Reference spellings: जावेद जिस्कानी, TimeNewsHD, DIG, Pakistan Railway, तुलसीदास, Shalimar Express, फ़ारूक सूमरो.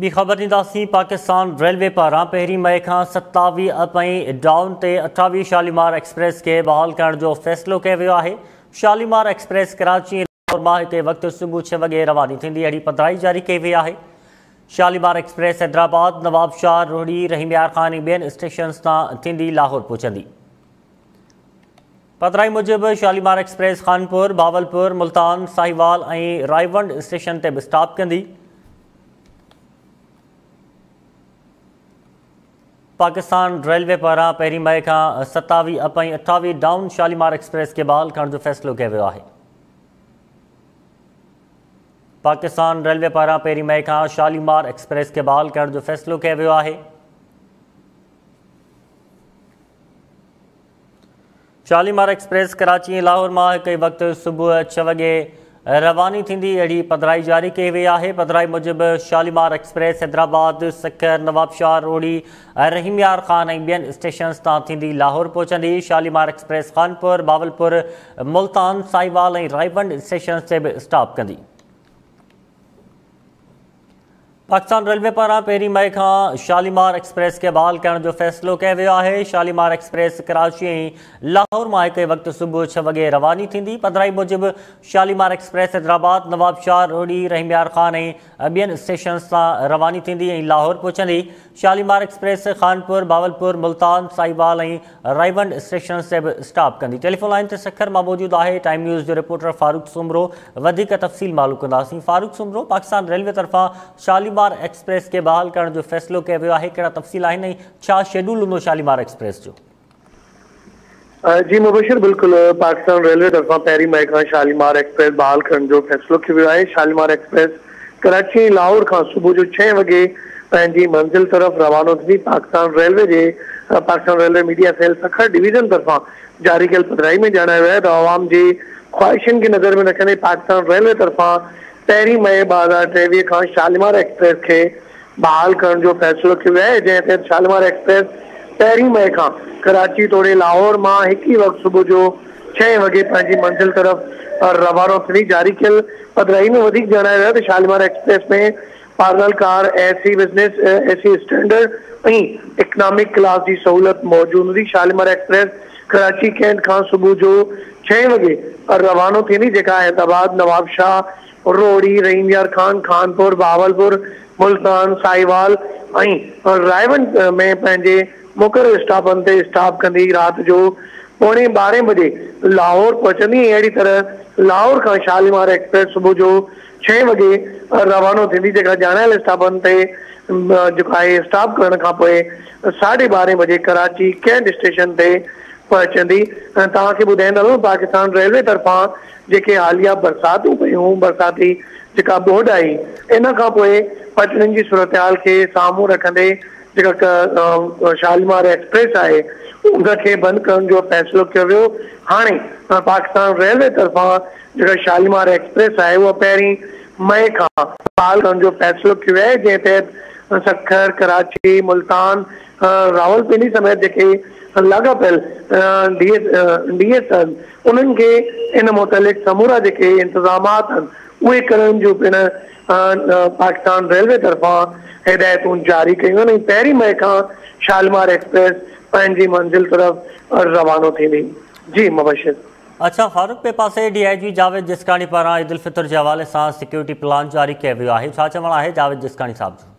भी ख़बर दींदासीं। पाकिस्तान रेलवे पारां पहिरीं मई खां 27 मई डाउन ते 28 शालीमार एक्सप्रेस के बहाल करण जो फ़ैसिलो कयो वियो आहे। शालीमार एक्सप्रेस कराची मां हिते वक़्तु सुबुह 6 वॻे रवानी थींदी अहिड़ी पधिराई जारी कई वई आहे। शालीमार एक्सप्रेस हैदराबाद, नवाबशाह, रोहड़ी, रहीमयार खान ऐं ॿियनि स्टेशन तां थींदी लाहौर पहुचंदी। पधिराई मुजिबि शालीमार एक्सप्रेस खानपुर, भावलपुर, मुल्तान, साहिवाल ऐं रायवंड स्टेशन ते बि स्टॉप कंदी। पाकिस्तान रेलवे पारां पहिरीं मई खां 27 मई 28 डाउन शालीमार एक्सप्रेस के बहाल करण जो फ़ैसिलो कयो वियो आहे। पाकिस्तान रेलवे पारां पहिरीं मई खां शालीमार एक्सप्रेस के बहाल करण जो फ़ैसिलो कयो वियो आहे। शालीमार एक्सप्रेस कराची लाहौर मां हिकु वक़्तु सुबुह 6 वॻे रवानी थींदी अहिड़ी पधिराई जारी कई वई आहे। पधिराई मुजिबि शालीमार एक्सप्रेस हैदराबाद, सक्कर, नवाबशाह, रोहड़ी, रहीमयार खान ऐं ॿियनि स्टेशन्स तां थींदी लाहौर पहुचंदी। शालीमार एक्सप्रेस खानपुर, भावलपुर, मुल्तान, साहिवाल ऐं रायबंड स्टेशन्स ते बि स्टॉप कंदी। पाकिस्तान रेलवे पारां पहिरीं मई खां शालीमार एक्सप्रेस खे बहाल करण जो फ़ैसिलो कयो वियो आहे। शालीमार एक्सप्रेस कराची ऐं लाहौर मां हिकु वक़्तु सुबुह 6 वॻे रवानी थींदी। पधिराई मुजिबि शालीमार एक्सप्रेस हैदराबाद, नवाबशाह, रोहड़ी, रहीमयार खान ऐं ॿियनि स्टेशन्स तां रवानी थींदी ऐं लाहौर पहुचंदी। शालीमार एक्सप्रेस खानपुर, भावलपुर, मुल्तान, साहिवाल ऐं रायवंड स्टेशन्स ते बि स्टॉप कंदी। टेलीफोन लाइन ते सक्खर मां मौजूदु आहे टाइम न्यूज़ जो रिपोर्टर फ़ारूक सूमरो। वधीक तफ़सील मालूम कंदासीं। फ़ारूक सूमरो, पाकिस्तान रेलवे तरफ़ां शालीमार एक्सप्रेस के बहाल करण जो फ़ैसिलो कयो वियो आहे, कहिड़ा तफ़सील आहिनि ऐं छा शेड्यूल हूंदो शालीमार एक्सप्रेस जो? जी मुबशिर, बिल्कुलु पाकिस्तान रेलवे तरफ़ां पहिरीं मई खां शालीमार एक्सप्रेस बहाल करण जो फ़ैसिलो कयो वियो आहे। शालीमार एक्सप्रेस कराची लाहौर खां सुबुह जो 6 वॻे पंहिंजी मंज़िल तरफ़ रवानो थींदी। Pakistan railway media cell Sukkur division तरफ़ां जारी कयल पधिराई में ॼाणायो वियो आहे त आवाम जी ख़्वाहिशुनि खे नज़र में रखंदे पाकिस्तान रेलवे तरफ़ां 1 मई 2023 खां शालीमार एक्सप्रेस खे बहाल करण जो फ़ैसिलो कयो वियो आहे। जंहिं ते शालीमार एक्सप्रेस 1 मई खां कराची तोड़े लाहौर मां हिकु ई वक़्तु सुबुह जो 6 वॻे पंहिंजी मंज़िल तरफ़ रवानो थींदी। जारी कयल पधिराई में वधीक ॼाणायो वियो आहे त शालीमार एक्सप्रेस में parcel car, AC business, AC standard ऐं इकनॉमिक क्लास जी सहूलियत मौजूदु हूंदी। शालीमार एक्सप्रेस कराची कैंट खां सुबुह जो 6 वॻे रवानो थींदी, जेका हैदराबाद, नवाबशाह, रोहड़ी, रहीमयार खान, खानपुर, भावलपुर, मुल्तान, साहिवाल ऐं रायवंड में पंहिंजे मुक़ररु स्टॉपनि ते स्टॉप कंदी। राति जो 11:15 बजे लाहौर पहुचंदी। अहिड़ी तरह लाहौर खां शालीमार एक्सप्रेस सुबुह जो 6 वॻे रवानो थींदी, जेका ॼाणायल स्टॉपनि ते जेका आहे स्टॉप करण खां पोइ 12:30 बजे कराची कैंट स्टेशन ते पहुचंदी। तव्हांखे ॿुधाईंदो पाकिस्तान रेलवे तरफ़ां जेके हालिया बरसातूं पयूं, बरसाती जेका ॿोॾ आई, इन खां पोइ पटरियुनि जी सूरतहाल खे साम्हूं रखंदे जेका शालीमार एक्सप्रेस आहे उनखे बंदि करण जो फ़ैसिलो कयो वियो। हाणे पाकिस्तान रेलवे तरफ़ां जेका शालीमार एक्सप्रेस आहे उहा 1 मई खां बहाल करण जो फ़ैसिलो कयो वियो आहे। जंहिं ते सक्खर, कराची, मुल्तान, रावलपिंडी समेत जेके लाॻापियल DS उन्हनि खे इन मुतलिक़ समूरा जेके इंतिज़ामात आहिनि उहे करण जूं पिणु पाकिस्तान रेलवे तरफ़ां हिदायतूं जारी कयूं आहिनि। 1 मई खां शालीमार एक्सप्रेस पंहिंजी मंज़िल तरफ़ रवानो थींदी। जी मुबशिर। अच्छा फारूक, पे पासे DIG जावेद जिस्कानी पारां ईद उल फितर जे हवाले सां सिक्योरिटी प्लान जारी कयो वियो आहे, छा चवणु आहे जावेद जिस्कानी साहिब?